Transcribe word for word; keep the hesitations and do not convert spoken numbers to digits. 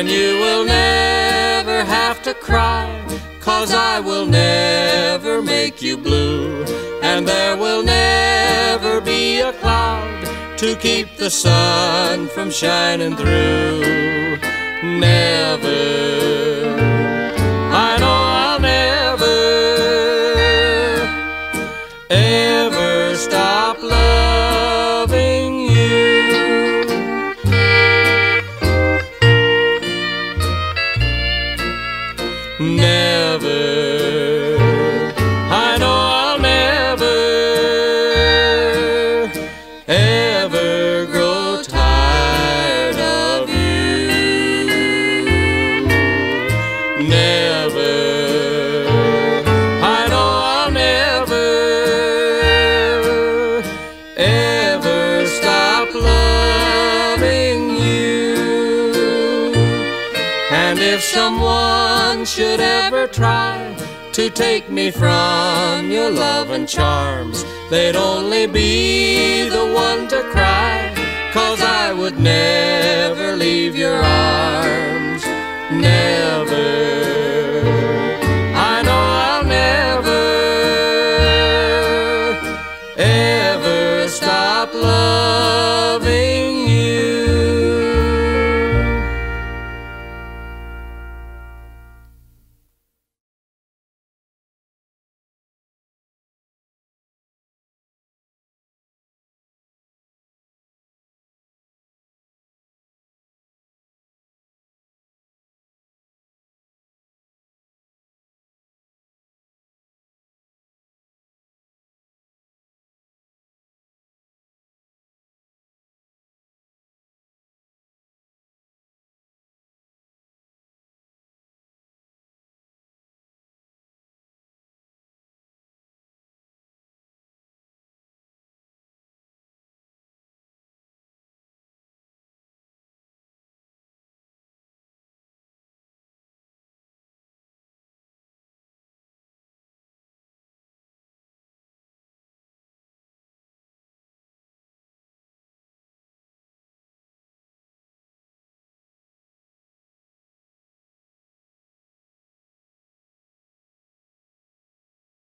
And you will never have to cry, 'cause I will never make you blue. And there will never be a cloud to keep the sun from shining through. Never. Never, I know I'll never, ever grow tired of you. Never, I know I'll never, ever stop loving you. And if someone should ever try to take me from your love and charms, they'd only be the one to cry, 'cause I would never leave your arms. Never, I know I'll never, ever stop loving.